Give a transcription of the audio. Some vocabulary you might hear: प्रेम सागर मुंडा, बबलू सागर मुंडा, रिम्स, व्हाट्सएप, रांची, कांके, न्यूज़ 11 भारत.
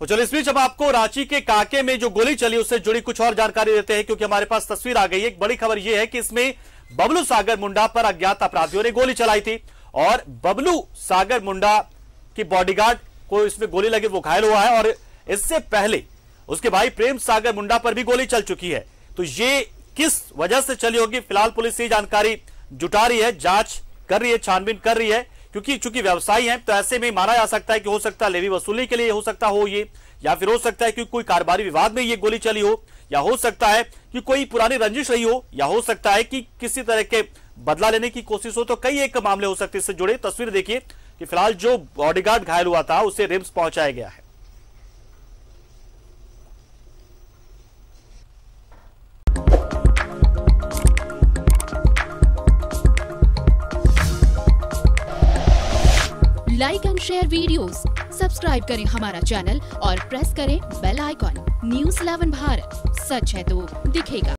तो चलिए इस बीच अब आपको रांची के कांके में जो गोली चली उससे जुड़ी कुछ और जानकारी देते हैं, क्योंकि हमारे पास तस्वीर आ गई है। एक बड़ी खबर यह है कि इसमें बबलू सागर मुंडा पर अज्ञात अपराधियों ने गोली चलाई थी और बबलू सागर मुंडा की बॉडीगार्ड को इसमें गोली लगी, वो घायल हुआ है। और इससे पहले उसके भाई प्रेम सागर मुंडा पर भी गोली चल चुकी है। तो ये किस वजह से चली होगी, फिलहाल पुलिस ये जानकारी जुटा रही है, जांच कर रही है, छानबीन कर रही है। क्योंकि चूंकि व्यवसायी हैं तो ऐसे में माना जा सकता है कि हो सकता है लेवी वसूली के लिए हो सकता हो ये, या फिर हो सकता है कि कोई कारोबारी विवाद में ये गोली चली हो, या हो सकता है कि कोई पुरानी रंजिश रही हो, या हो सकता है कि किसी तरह के बदला लेने की कोशिश हो। तो कई एक मामले हो सकते हैं इससे जुड़े। तस्वीर देखिए कि फिलहाल जो बॉडीगार्ड घायल हुआ था उसे रिम्स पहुंचाया गया है। Like and share videos, subscribe करें हमारा चैनल और प्रेस करें बेल आइकॉन। न्यूज़ 11 भारत, सच है तो दिखेगा।